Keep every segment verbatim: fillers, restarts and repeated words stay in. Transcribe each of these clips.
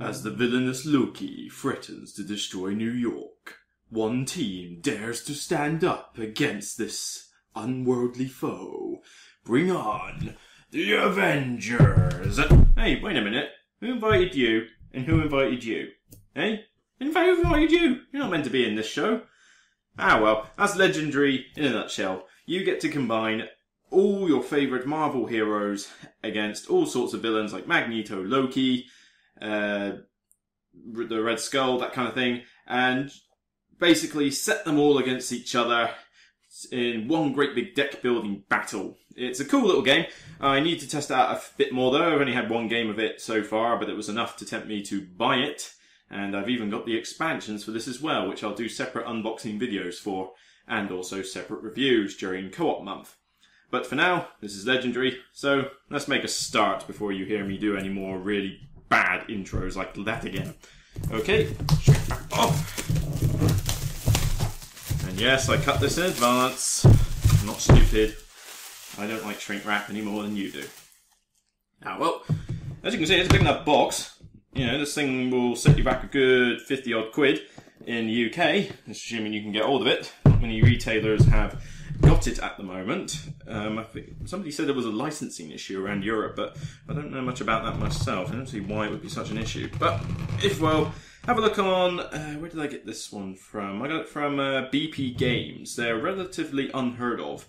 As the villainous Loki threatens to destroy New York, one team dares to stand up against this unworldly foe. Bring on the Avengers! Hey, wait a minute. Who invited you? And who invited you? Hey? In fact, who invited you? You're not meant to be in this show. Ah well, that's Legendary in a nutshell. You get to combine all your favourite Marvel heroes against all sorts of villains like Magneto, Loki, uh, the Red Skull, that kind of thing, and basically set them all against each other in one great big deck building battle. It's a cool little game. I need to test it out a bit more though. I've only had one game of it so far, but it was enough to tempt me to buy it. And I've even got the expansions for this as well, which I'll do separate unboxing videos for, and also separate reviews during co-op month. But for now, this is Legendary, so let's make a start before you hear me do any more really bad intros like that again. Okay, straight back off. And yes, I cut this in advance. I'm not stupid. I don't like shrink wrap any more than you do. Ah well, as you can see, it's a big enough box. You know, this thing will set you back a good fifty odd quid in the U K, assuming you can get hold of it. Not many retailers have got it at the moment. Um, I think somebody said there was a licensing issue around Europe, but I don't know much about that myself. I don't see why it would be such an issue. But if well, have a look on, uh, where did I get this one from? I got it from uh, B P Games. They're relatively unheard of,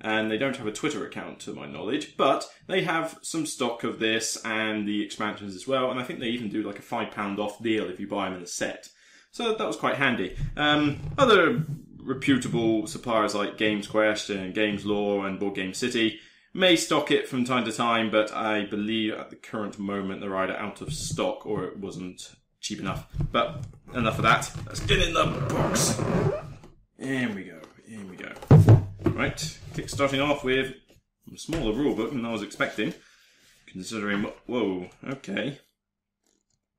and they don't have a Twitter account to my knowledge, but they have some stock of this and the expansions as well, and I think they even do like a five pound off deal if you buy them in a set. So that was quite handy. Um, other reputable suppliers like GamesQuest and Games Law and Board Game City may stock it from time to time, but I believe at the current moment they're either out of stock or it wasn't cheap enough. But enough of that. Let's get in the box. Here we go. Here we go. Right, kick starting off with a smaller rulebook than I was expecting, considering what, whoa, okay.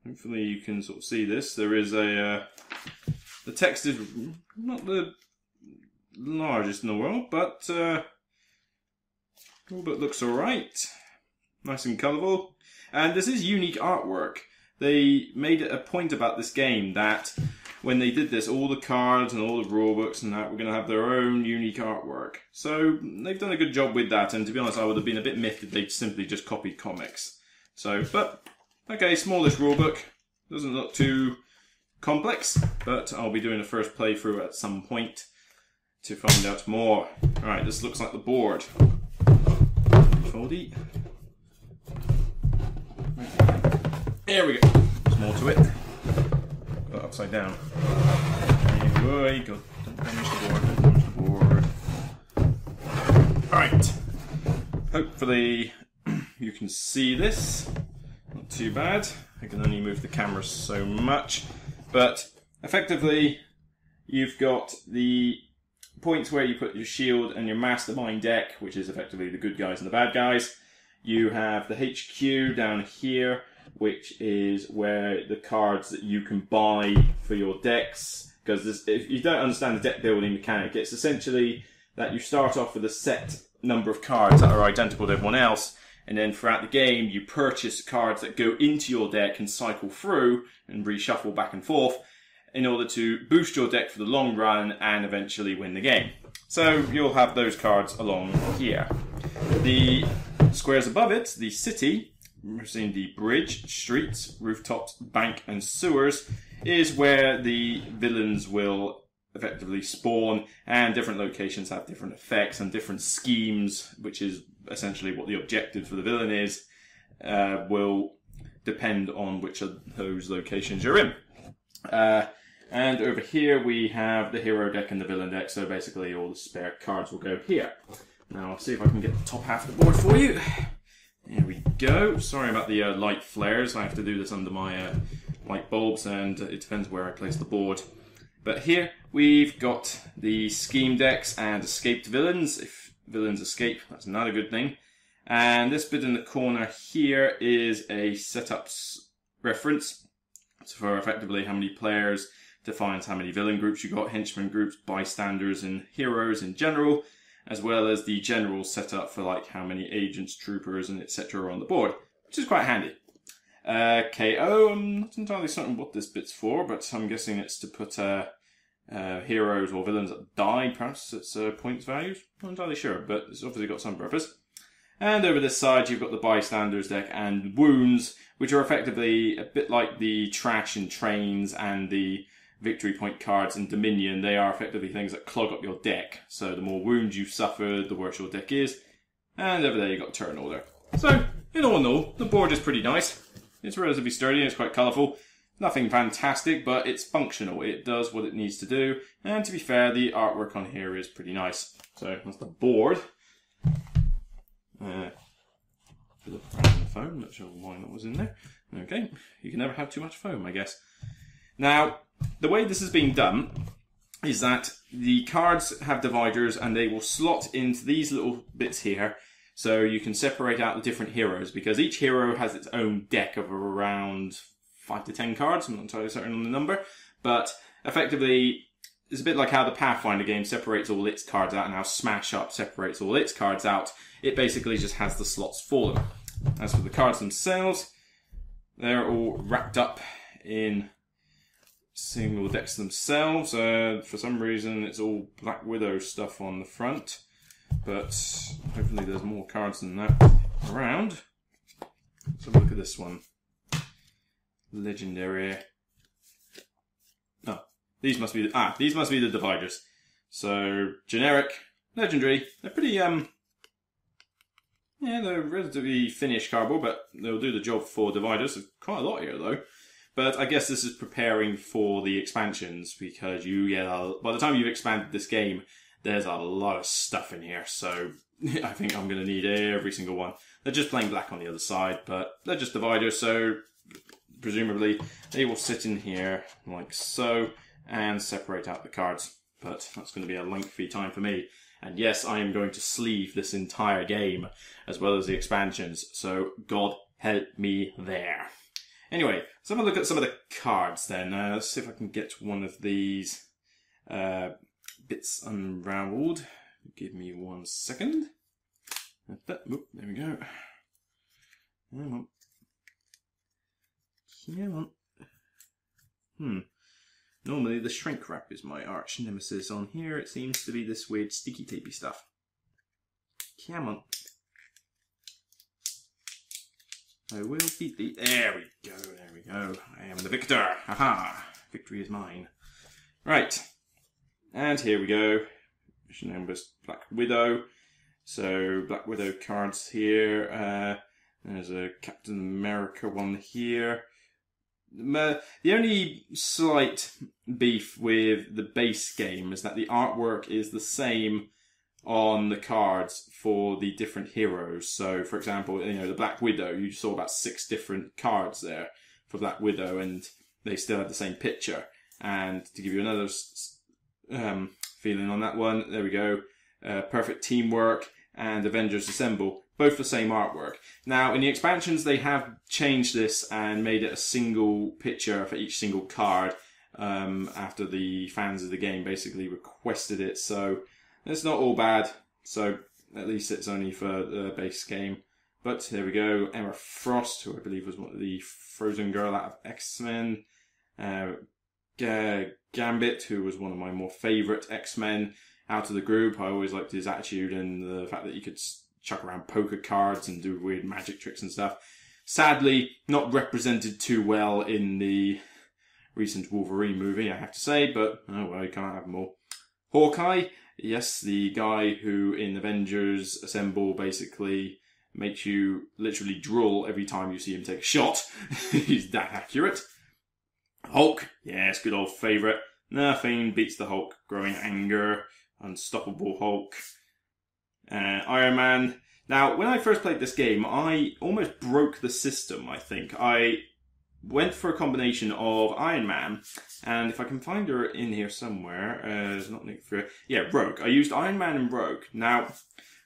Hopefully you can sort of see this. There is a, uh, the text is not the largest in the world, but uh, rulebook looks alright. Nice and colourful. And this is unique artwork. They made a point about this game that when they did this, all the cards and all the rulebooks and that were going to have their own unique artwork. So they've done a good job with that, and to be honest, I would have been a bit miffed if they'd simply just copied comics. So, but, okay, smallish rulebook. Doesn't look too complex, but I'll be doing a first playthrough at some point to find out more. Alright, this looks like the board. Foldy. There we go. There's more to it. Got upside down. Hey, go. Don't damage the board. Don't damage the board. Alright. Hopefully you can see this. Not too bad. I can only move the camera so much. But effectively, you've got the points where you put your shield and your mastermind deck, which is effectively the good guys and the bad guys. You have the H Q down here, which is where the cards that you can buy for your decks, because if you don't understand the deck building mechanic, it's essentially that you start off with a set number of cards that are identical to everyone else, and then throughout the game you purchase cards that go into your deck and cycle through and reshuffle back and forth in order to boost your deck for the long run and eventually win the game. So you'll have those cards along here. The squares above it, the city, we're seeing the bridge, streets, rooftops, bank and sewers, is where the villains will effectively spawn, and different locations have different effects and different schemes, which is essentially what the objective for the villain is, uh, will depend on which of those locations you're in. Uh, and over here we have the hero deck and the villain deck, so basically all the spare cards will go here. Now I'll see if I can get the top half of the board for you. Here we go. Sorry about the uh, light flares. I have to do this under my uh, light bulbs, and it depends where I place the board. But here we've got the scheme decks and escaped villains. If villains escape, that's not a good thing. And this bit in the corner here is a setups reference for effectively how many players defines how many villain groups you got, henchmen groups, bystanders, and heroes in general, as well as the general setup for like how many agents, troopers, and et cetera are on the board, which is quite handy. Uh, K O, I'm not entirely certain what this bit's for, but I'm guessing it's to put uh, uh, heroes or villains that die, perhaps it's uh, points values. Not entirely sure, but it's obviously got some purpose. And over this side, you've got the Bystanders deck and Wounds, which are effectively a bit like the Trash and Trains and the Victory Point cards in Dominion. They are effectively things that clog up your deck. So the more wounds you suffer, the worse your deck is. And over there, you've got Turn Order. So, in all in all, the board is pretty nice. It's relatively sturdy and it's quite colourful. Nothing fantastic, but it's functional. It does what it needs to do. And to be fair, the artwork on here is pretty nice. So, that's the board. Uh, a bit of foam, not sure why that was in there. Okay, you can never have too much foam, I guess. Now, the way this is being done is that the cards have dividers and they will slot into these little bits here, so you can separate out the different heroes, because each hero has its own deck of around five to ten cards. I'm not entirely certain on the number, but effectively it's a bit like how the Pathfinder game separates all its cards out and how Smash Up separates all its cards out. It basically just has the slots for them. As for the cards themselves, they're all wrapped up in single decks themselves. Uh, for some reason, it's all Black Widow stuff on the front, but hopefully there's more cards than that around. Let's have a look at this one. Legendary. Oh, these must be the, ah, these must be the dividers. So, generic, legendary. They're pretty um. Yeah, they're relatively finished cardboard, but they'll do the job for dividers. Quite a lot here, though. But I guess this is preparing for the expansions, because you get a, by the time you've expanded this game, there's a lot of stuff in here. So I think I'm going to need every single one. They're just plain black on the other side, but they're just dividers, so presumably they will sit in here like so and separate out the cards. But that's going to be a lengthy time for me. And yes, I am going to sleeve this entire game, as well as the expansions, so God help me there. Anyway, let's have a look at some of the cards then. Uh, let's see if I can get one of these uh, bits unraveled. Give me one second. There we go. Come on. Come on. Hmm. Normally the shrink wrap is my arch nemesis on here. It seems to be this weird sticky tapey stuff. Come on. I will beat the... There we go, there we go. I am the victor. Haha. Victory is mine. Right. And here we go. Mission numbers Black Widow. So Black Widow cards here. Uh, there's a Captain America one here. The only slight beef with the base game is that the artwork is the same on the cards for the different heroes. So, for example, you know, the Black Widow, you saw about six different cards there for Black Widow, and they still have the same picture. And to give you another um, feeling on that one, there we go, uh, Perfect Teamwork and Avengers Assemble. Both the same artwork. Now, in the expansions, they have changed this and made it a single picture for each single card um, after the fans of the game basically requested it. So, it's not all bad. So, at least it's only for the base game. But, here we go. Emma Frost, who I believe was one of the Frozen Girl out of X-Men. Uh, Gambit, who was one of my more favourite X-Men out of the group. I always liked his attitude and the fact that you could chuck around poker cards and do weird magic tricks and stuff. Sadly, not represented too well in the recent Wolverine movie, I have to say, but oh well, you can't have them all. Hawkeye, yes, the guy who in Avengers Assemble basically makes you literally drool every time you see him take a shot. He's that accurate. Hulk, yes, good old favourite. Nothing beats the Hulk. Growing anger, unstoppable Hulk. Uh, Iron Man. Now, when I first played this game, I almost broke the system, I think. I went for a combination of Iron Man, and if I can find her in here somewhere, uh, there's not Nick Fury. Yeah, Rogue. I used Iron Man and Rogue. Now,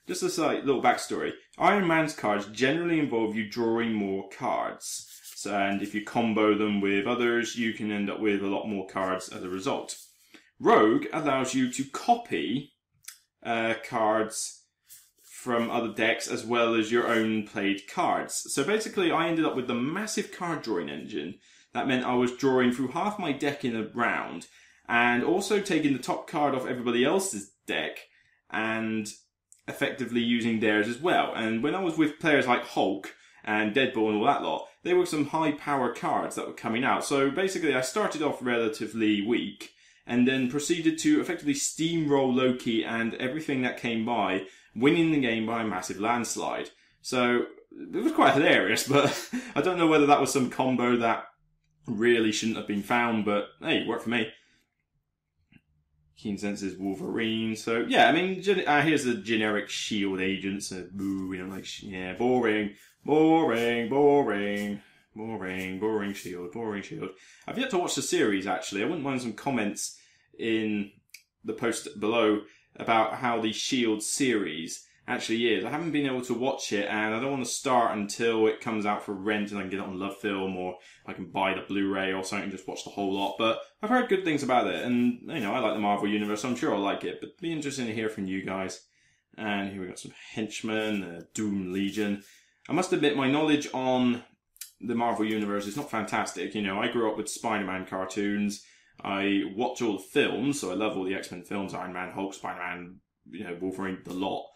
just a slight little backstory. Iron Man's cards generally involve you drawing more cards, so, and if you combo them with others, you can end up with a lot more cards as a result. Rogue allows you to copy uh, cards from other decks as well as your own played cards. So basically I ended up with the massive card drawing engine. That meant I was drawing through half my deck in a round and also taking the top card off everybody else's deck and effectively using theirs as well. And when I was with players like Hulk and Deadborn and all that lot, they were some high power cards that were coming out. So basically I started off relatively weak and then proceeded to effectively steamroll Loki and everything that came by, winning the game by a massive landslide. So it was quite hilarious, but I don't know whether that was some combo that really shouldn't have been found, but hey, it worked for me. Keen Senses Wolverine. So yeah, I mean, uh, here's the generic Shield agent. So boo, we don't like, sh yeah, boring, boring, boring, boring, boring Shield, boring Shield. I've yet to watch the series actually. I wouldn't mind some comments in the post below about how the Shield series actually is. I haven't been able to watch it, and I don't want to start until it comes out for rent and I can get it on Love Film, or I can buy the Blu-ray or something and just watch the whole lot. But I've heard good things about it, and you know, I like the Marvel Universe, so I'm sure I'll like it, but it'd be interesting to hear from you guys. And here we got some henchmen, uh, Doom Legion. I must admit my knowledge on the Marvel Universe is not fantastic. You know, I grew up with Spider Man cartoons. I watch all the films, so I love all the X-Men films, Iron Man, Hulk, Spider Man, you know, Wolverine, the lot.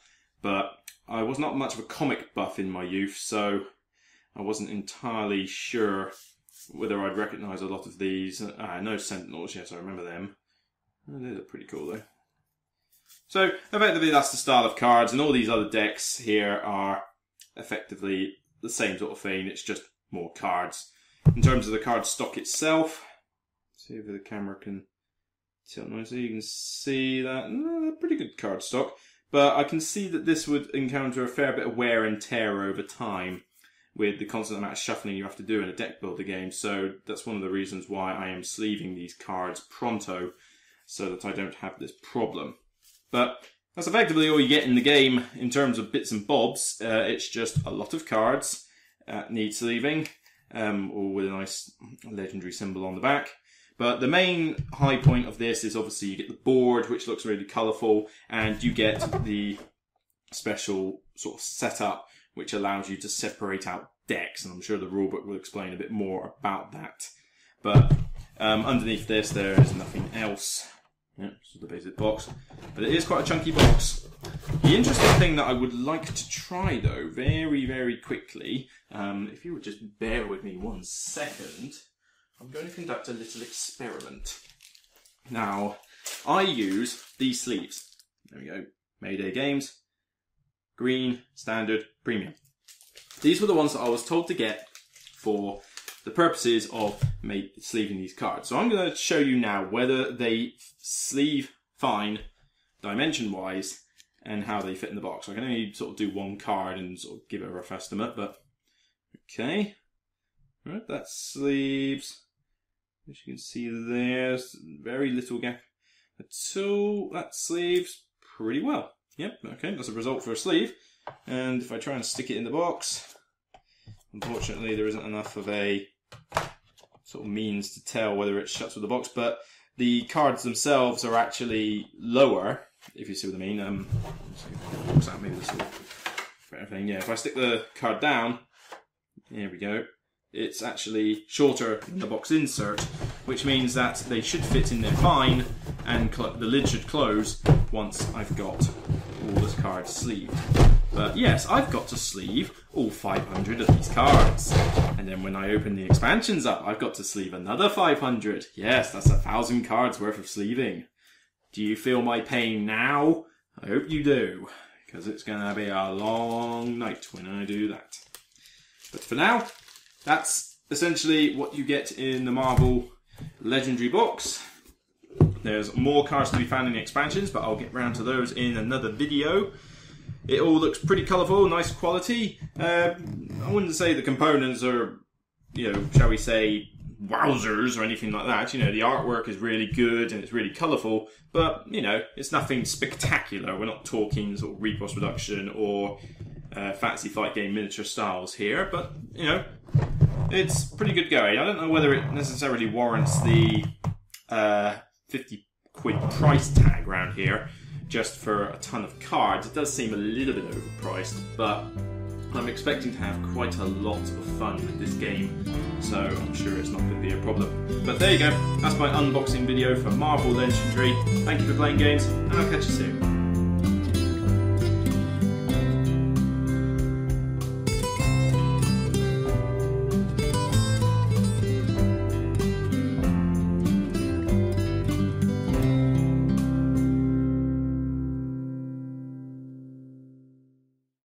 But I was not much of a comic buff in my youth, so I wasn't entirely sure whether I'd recognise a lot of these. I know Sentinels, yes, I remember them. They look pretty cool though. So effectively that's the style of cards, and all these other decks here are effectively the same sort of thing, it's just more cards. In terms of the card stock itself, see if the camera can tilt nicely, you can see that. No, pretty good card stock. But I can see that this would encounter a fair bit of wear and tear over time with the constant amount of shuffling you have to do in a deck builder game. So that's one of the reasons why I am sleeving these cards pronto, so that I don't have this problem. But that's effectively all you get in the game in terms of bits and bobs. Uh, it's just a lot of cards that need sleeving, um, all with a nice legendary symbol on the back. But the main high point of this is obviously you get the board, which looks really colourful, and you get the special sort of setup, which allows you to separate out decks. And I'm sure the rulebook will explain a bit more about that. But um, underneath this, there is nothing else. Yep, this is the basic box. But it is quite a chunky box. The interesting thing that I would like to try, though, very, very quickly, um, if you would just bear with me one second, I'm going to conduct a little experiment. Now, I use these sleeves. There we go. Mayday Games. Green, Standard, Premium. These were the ones that I was told to get for the purposes of make, sleeving these cards. So I'm going to show you now whether they sleeve fine dimension-wise and how they fit in the box. I can only sort of do one card and sort of give it a rough estimate, but okay. Right, that sleeves. As you can see, there's very little gap at all. That sleeves pretty well. Yep, okay, that's a result for a sleeve. And if I try and stick it in the box, unfortunately there isn't enough of a sort of means to tell whether it shuts with the box, but the cards themselves are actually lower, if you see what I mean. Um, let's see if I can box out maybe this little thing. Yeah, if I stick the card down, there we go. It's actually shorter than the box insert, which means that they should fit in there fine, and the lid should close once I've got all this card sleeved. But yes, I've got to sleeve all five hundred of these cards, and then when I open the expansions up, I've got to sleeve another five hundred. Yes, that's a thousand cards worth of sleeving. Do you feel my pain now? I hope you do, because it's going to be a long night when I do that. But for now, that's essentially what you get in the Marvel Legendary box. There's more cards to be found in the expansions, but I'll get round to those in another video. It all looks pretty colourful, nice quality. Uh, I wouldn't say the components are, you know, shall we say, wowzers or anything like that. You know, the artwork is really good and it's really colourful, but, you know, it's nothing spectacular. We're not talking sort of Repos Production or uh, Fantasy Flight game miniature styles here, but, you know, it's pretty good going. I don't know whether it necessarily warrants the uh, fifty quid price tag around here, just for a ton of cards. It does seem a little bit overpriced, but I'm expecting to have quite a lot of fun with this game, so I'm sure it's not going to be a problem. But there you go, that's my unboxing video for Marvel Legendary. Thank you for playing games, and I'll catch you soon.